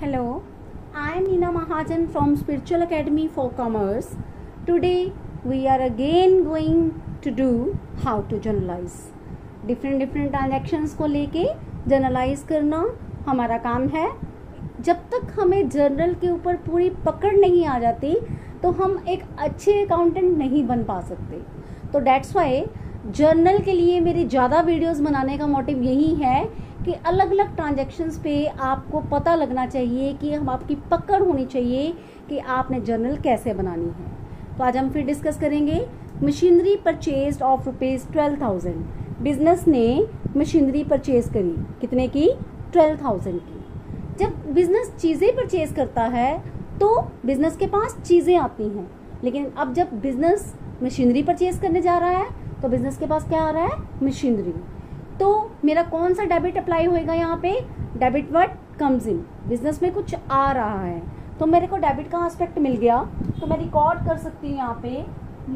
Hello, I am Neena Mahajan from Spiritual Academy for Commerce. Today we are again going to do how to generalize. Different transactions को लेके generalize करना हमारा काम है. जब तक हमें जर्नल के ऊपर पूरी पकड़ नहीं आ जाती तो हम एक अच्छे अकाउंटेंट नहीं बन पा सकते. तो that's why जर्नल के लिए मेरे ज़्यादा वीडियोस बनाने का मोटिव यही है कि अलग अलग ट्रांजैक्शंस पे आपको पता लगना चाहिए कि हम आपकी पकड़ होनी चाहिए कि आपने जर्नल कैसे बनानी है. तो आज हम फिर डिस्कस करेंगे मशीनरी परचेज ऑफ ₹12,000. बिजनेस ने मशीनरी परचेज करी कितने की? 12,000 की. जब बिजनेस चीज़ें परचेज करता है तो बिजनेस के पास चीज़ें आती हैं, लेकिन अब जब बिजनेस मशीनरी परचेज करने जा रहा है तो बिजनेस के पास क्या आ रहा है? मशीनरी. तो मेरा कौन सा डेबिट अप्लाई होएगा? यहाँ पे debit word comes in. Business में कुछ आ रहा है तो मेरे को डेबिट का एस्पेक्ट मिल गया, तो मैं रिकॉर्ड कर सकती हूँ यहाँ पे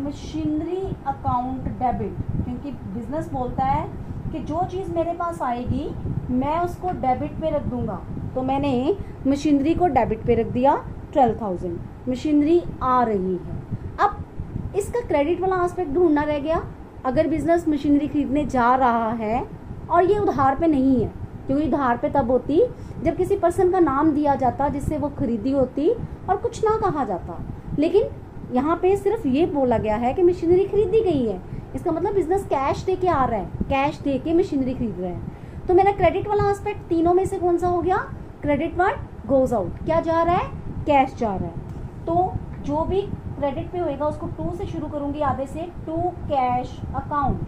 मशीनरी अकाउंट डेबिट, क्योंकि बिजनेस बोलता है कि जो चीज़ मेरे पास आएगी मैं उसको डेबिट पे रख दूँगा. तो मैंने मशीनरी को डेबिट पे रख दिया. 12,000 मशीनरी आ रही है. अब इसका क्रेडिट वाला एस्पेक्ट ढूंढना रह गया. अगर बिजनेस मशीनरी खरीदने जा रहा है और ये उधार पे नहीं है, क्योंकि उधार पे तब होती जब किसी पर्सन का नाम दिया जाता जिससे वो खरीदी होती और कुछ ना कहा जाता, लेकिन यहाँ पे सिर्फ ये बोला गया है कि मशीनरी खरीदी गई है. इसका मतलब बिजनेस कैश दे के आ रहा है, कैश दे के मशीनरी खरीद रहा है. तो मेरा क्रेडिट वाला एस्पेक्ट तीनों में से कौन सा हो गया? Credit word goes out. क्या जा रहा है? कैश जा रहा है. तो जो भी क्रेडिट पे होएगा उसको 2 से शुरू करूंगी, आधे से. टू कैश अकाउंट,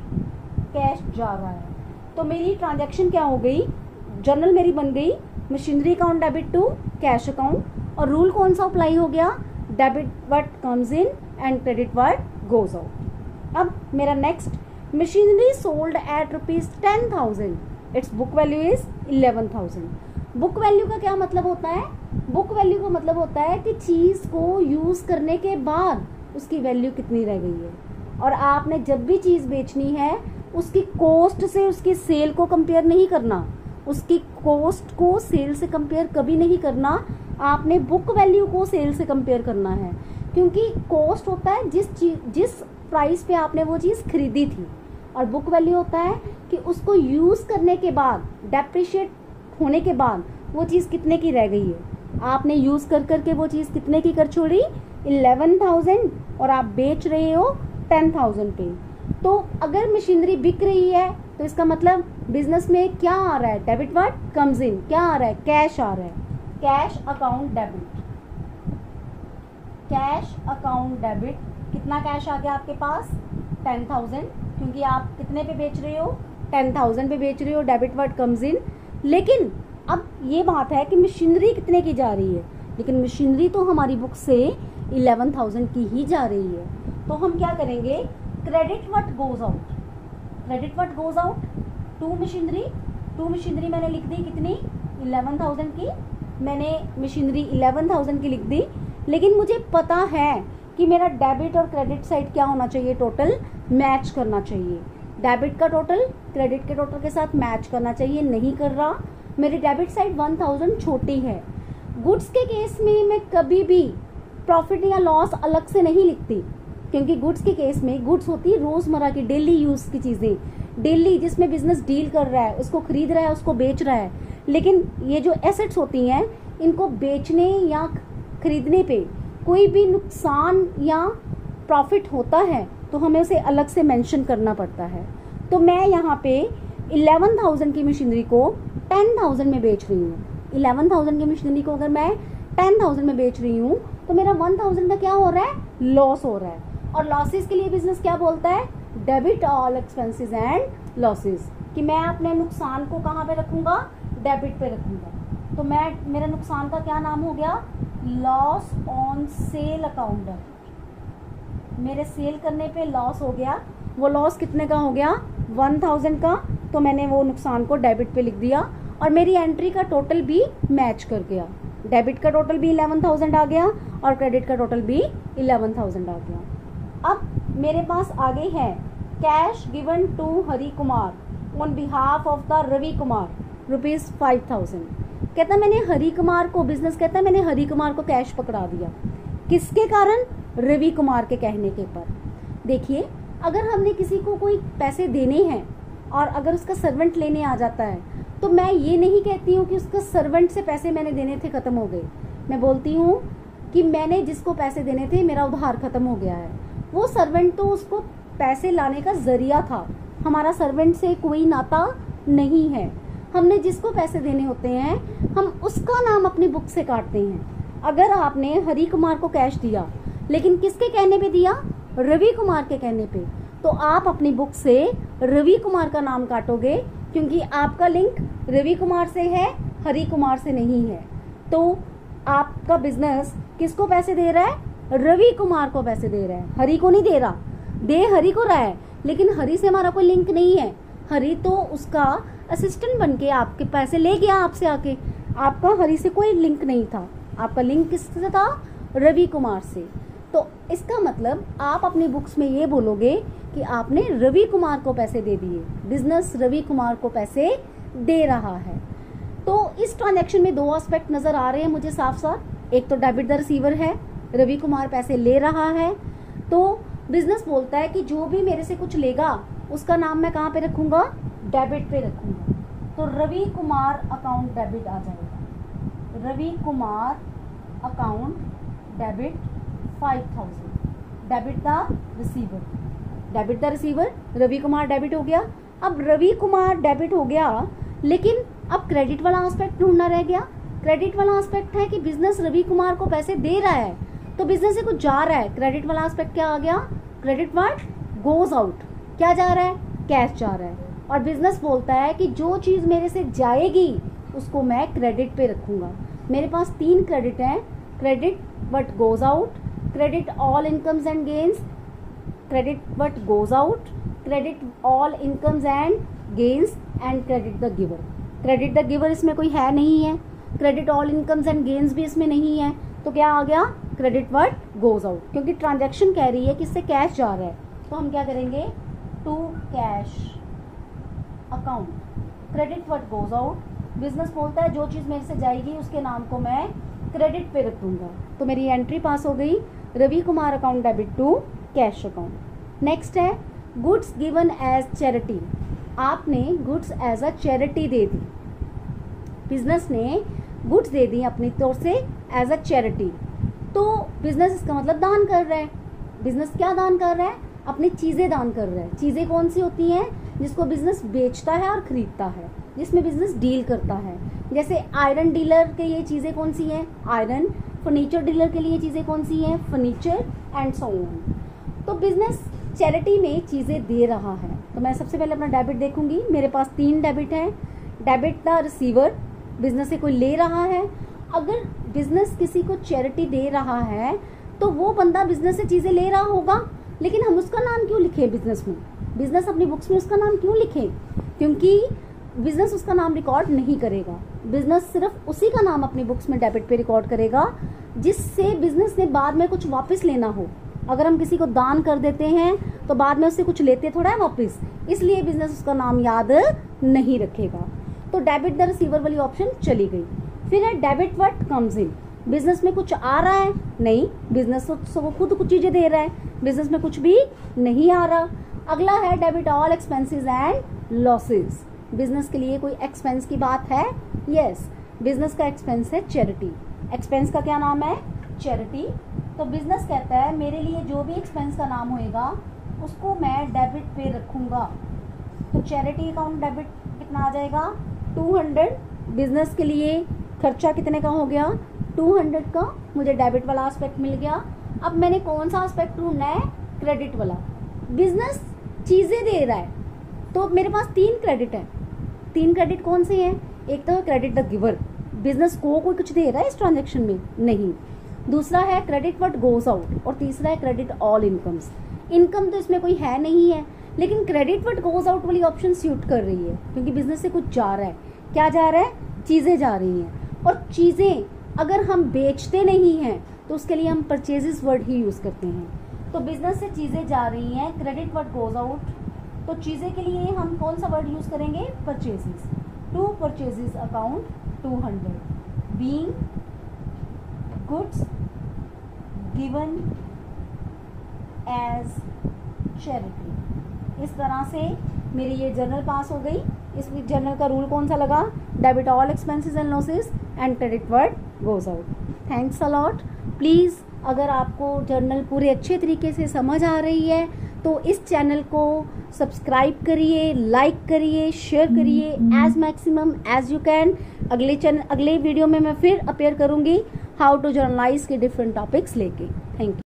कैश जा रहा है. तो मेरी ट्रांजैक्शन क्या हो गई? जर्नल मेरी बन गई machinery account debit to cash account. और रूल कौन सा अप्लाई हो गया? Debit what comes in and credit what goes out. अब मेरा next, machinery sold at ₹10,000, its book value is 11,000. Book value का क्या मतलब होता है? बुक वैल्यू का मतलब होता है कि चीज़ को यूज़ करने के बाद उसकी वैल्यू कितनी रह गई है. और आपने जब भी चीज़ बेचनी है उसकी कॉस्ट से उसकी सेल को कंपेयर नहीं करना, उसकी कॉस्ट को सेल से कंपेयर कभी नहीं करना. आपने बुक वैल्यू को सेल से कंपेयर करना है, क्योंकि कॉस्ट होता है जिस प्राइस पे आपने वो चीज़ खरीदी थी, और बुक वैल्यू होता है कि उसको यूज़ करने के बाद, डेप्रिशिएट होने के बाद वो चीज़ कितने की रह गई है. आपने यूज़ कर करके वो चीज़ कितने की कर छोड़ी? 11,000. और आप बेच रहे हो 10,000 पे. तो अगर मशीनरी बिक रही है तो इसका मतलब बिजनेस में क्या आ रहा है? Debit what comes in. क्या आ रहा है? कैश आ रहा है. Cash account debit, cash account debit. कितना कैश आ गया आपके पास? 10,000, क्योंकि आप कितने पे बेच रहे हो? 10,000 पे बेच रहे हो. Debit what comes in. लेकिन अब ये बात है कि मशीनरी कितने की जा रही है, लेकिन मशीनरी तो हमारी बुक से 11,000 की ही जा रही है. तो हम क्या करेंगे? Credit what goes out, credit what goes out to machinery. To machinery मैंने लिख दी कितनी? 11,000 की. मैंने मशीनरी 11,000 की लिख दी, लेकिन मुझे पता है कि मेरा डेबिट और क्रेडिट साइड क्या होना चाहिए? टोटल मैच करना चाहिए. डेबिट का टोटल क्रेडिट के टोटल के साथ मैच करना चाहिए, नहीं कर रहा. मेरी डेबिट साइड 1,000 छोटी है. गुड्स के केस में मैं कभी भी प्रॉफिट या लॉस अलग से नहीं लिखती, क्योंकि गुड्स के केस में गुड्स होती है रोज़मर्रा की डेली यूज़ की चीज़ें, डेली जिसमें बिजनेस डील कर रहा है, उसको खरीद रहा है, उसको बेच रहा है. लेकिन ये जो एसेट्स होती हैं इनको बेचने या खरीदने पर कोई भी नुकसान या प्रॉफिट होता है तो हमें उसे अलग से मेंशन करना पड़ता है. तो मैं यहाँ पे 11,000 की मशीनरी को 10,000 में बेच रही हूँ. 11,000 की मशीनरी को अगर मैं 10,000 में बेच रही हूँ तो मेरा 1,000 का क्या हो रहा है? लॉस हो रहा है. और लॉसेस के लिए बिजनेस क्या बोलता है? Debit all expenses and losses. कि मैं अपने नुकसान को कहाँ पे रखूँगा? डेबिट पे रखूँगा. तो मैं, मेरा नुकसान का क्या नाम हो गया? Loss on sale account debit. मेरे सेल करने पर लॉस हो गया. वो लॉस कितने का हो गया? 1,000 का. तो मैंने वो नुकसान को डेबिट पे लिख दिया, और मेरी एंट्री का टोटल भी मैच कर गया. डेबिट का टोटल भी 11,000 आ गया और क्रेडिट का टोटल भी 11,000 आ गया. अब मेरे पास आगे है cash given to Hari Kumar on behalf of the Ravi Kumar ₹5,000. कहता मैंने हरि कुमार को, बिजनेस कहता मैंने हरि कुमार को कैश पकड़ा दिया, किसके कारण? रवि कुमार के कहने के पर। देखिए, अगर हमने किसी को कोई पैसे देने हैं और अगर उसका सर्वेंट लेने आ जाता है, तो मैं ये नहीं कहती हूँ कि उसका सर्वेंट से पैसे मैंने देने थे ख़त्म हो गए। मैं बोलती हूँ कि मैंने जिसको पैसे देने थे मेरा उधार ख़त्म हो गया है। वो सर्वेंट तो उसको पैसे लाने का जरिया था, हमारा सर्वेंट से कोई नाता नहीं है। हमने जिसको पैसे देने होते हैं हम उसका नाम अपनी बुक से काटते हैं। अगर आपने हरि कुमार को कैश दिया, लेकिन किसके कहने पे दिया? रवि कुमार के कहने पे, तो आप अपनी बुक से रवि कुमार का नाम काटोगे, क्योंकि आपका लिंक रवि कुमार से है, हरि कुमार से नहीं है। तो आपका बिजनेस किसको पैसे दे रहा है? रवि कुमार को पैसे दे रहा है, हरि को नहीं दे रहा। दे हरि को रहा है, लेकिन हरि से हमारा कोई लिंक नहीं है। हरि तो उसका असिस्टेंट बनके आपके पैसे ले गया आपसे आके, आपका हरि से कोई लिंक नहीं था। आपका लिंक किससे था? रवि कुमार से। तो इसका मतलब आप अपनी बुक्स में ये बोलोगे कि आपने रवि कुमार को पैसे दे दिए, बिजनेस रवि कुमार को पैसे दे रहा है। तो इस ट्रांजैक्शन में दो एस्पेक्ट नज़र आ रहे हैं मुझे साफ साफ। एक तो डेबिट द रिसीवर है, रवि कुमार पैसे ले रहा है, तो बिजनेस बोलता है कि जो भी मेरे से कुछ लेगा उसका नाम मैं कहाँ पे रखूँगा? डेबिट पे रखूँगा। तो रवि कुमार अकाउंट डेबिट आ जाएगा, Ravi Kumar account debit 5000, debit the receiver, debit the receiver, Ravi Kumar debit हो गया। अब रवि कुमार डेबिट हो गया, लेकिन अब क्रेडिट वाला एस्पेक्ट ढूंढना रह गया। क्रेडिट वाला एस्पेक्ट है कि बिजनेस रवि कुमार को पैसे दे रहा है, तो बिजनेस से कुछ जा रहा है। क्रेडिट वाला एस्पेक्ट क्या आ गया? क्रेडिट वाट गोज आउट, क्या जा रहा है? कैश जा रहा है। और बिजनेस बोलता है कि जो चीज़ मेरे से जाएगी उसको मैं क्रेडिट पे रखूँगा। मेरे पास 3 क्रेडिट हैं, credit what goes out, credit all incomes and gains, credit what goes out, credit all incomes and gains and credit the giver. Credit the giver इसमें कोई है नहीं है, credit all incomes and gains भी इसमें नहीं है, तो क्या आ गया? Credit word goes out. क्योंकि ट्रांजैक्शन कह रही है कि इससे कैश जा रहा है, तो हम क्या करेंगे? To cash account, credit word goes out. Business बोलता है जो चीज़ मेरे से जाएगी उसके नाम को मैं क्रेडिट पे रख दूंगा, तो मेरी एंट्री पास हो गई, Ravi Kumar account debit to cash account. Next है गुड्स गिवन एज चैरिटी, आपने गुड्स एज अ चैरिटी दे दी, बिजनेस ने गुड्स दे दी अपनी तौर से एज अ चैरिटी, तो बिजनेस इसका मतलब दान कर रहा है। बिजनेस क्या दान कर रहा है? अपनी चीज़ें दान कर रहा है। चीज़ें कौन सी होती हैं? जिसको बिजनेस बेचता है और ख़रीदता है, जिसमें बिजनेस डील करता है। जैसे आयरन डीलर के लिए चीज़ें कौन सी हैं? आयरन। फर्नीचर डीलर के लिए चीज़ें कौन सी हैं? Furniture and so on. तो बिजनेस चैरिटी में चीज़ें दे रहा है, तो मैं सबसे पहले अपना डेबिट देखूँगी। मेरे पास 3 डेबिट हैं, डेबिट द रिसीवर, बिजनेस से कोई ले रहा है। अगर बिजनेस किसी को चैरिटी दे रहा है तो वो बंदा बिजनेस से चीज़ें ले रहा होगा, लेकिन हम उसका नाम क्यों लिखें बिजनेस में? बिजनेस अपनी बुक्स में उसका नाम क्यों लिखें? क्योंकि बिजनेस उसका नाम रिकॉर्ड नहीं करेगा। बिजनेस सिर्फ उसी का नाम अपनी बुक्स में डेबिट पे रिकॉर्ड करेगा जिससे बिजनेस ने बाद में कुछ वापस लेना हो। अगर हम किसी को दान कर देते हैं तो बाद में उससे कुछ लेते थोड़ा है वापस, इसलिए बिजनेस उसका नाम याद नहीं रखेगा। तो डेबिट द रिसीवर वाली ऑप्शन चली गई। फिर है debit what comes in, business में कुछ आ रहा है? नहीं, बिजनेस तो वो खुद कुछ चीज़ें दे रहा है, बिजनेस में कुछ भी नहीं आ रहा। अगला है debit all expenses and losses, business के लिए कोई एक्सपेंस की बात है? यस, बिजनेस का एक्सपेंस है चैरिटी। एक्सपेंस का क्या नाम है? चैरिटी। तो बिजनेस कहता है मेरे लिए जो भी एक्सपेंस का नाम होएगा उसको मैं डेबिट पे रखूँगा, तो चैरिटी अकाउंट डेबिट कितना आ जाएगा? 200। बिजनेस के लिए खर्चा कितने का हो गया? 200 का मुझे डेबिट वाला एस्पेक्ट मिल गया। अब मैंने कौन सा एस्पेक्ट ढूंढना है? क्रेडिट वाला। बिजनेस चीज़ें दे रहा है, तो मेरे पास 3 क्रेडिट है। 3 क्रेडिट कौन से हैं? एक तो है क्रेडिट द गिवर, बिजनेस को कोई कुछ दे रहा है इस ट्रांजेक्शन में? नहीं। दूसरा है क्रेडिट व्हाट गोज आउट, और तीसरा है क्रेडिट ऑल इनकम्स। इनकम तो इसमें कोई है नहीं है, लेकिन क्रेडिट व्हाट गोज आउट वाली ऑप्शन सूट कर रही है, क्योंकि बिजनेस से कुछ जा रहा है। क्या जा रहा है? चीज़ें जा रही हैं, और चीज़ें अगर हम बेचते नहीं हैं तो उसके लिए हम परचेजेस वर्ड ही यूज़ करते हैं। तो बिजनेस से चीज़ें जा रही हैं, क्रेडिट वर्ड गोज आउट, तो चीज़ें के लिए हम कौन सा वर्ड यूज़ करेंगे? Purchases. to purchases account 200 being goods given as charity. इस तरह से मेरी ये जर्नल पास हो गई। इस जर्नल का रूल कौन सा लगा? Debit all expenses and losses and credit word goes out. Thanks a lot. Please अगर आपको जर्नल पूरे अच्छे तरीके से समझ आ रही है तो इस चैनल को सब्सक्राइब करिए, लाइक करिए, शेयर करिए as maximum as you can. अगले वीडियो में मैं फिर अपीयर करूँगी हाउ टू जर्नलाइज के डिफरेंट टॉपिक्स लेके। Thank you.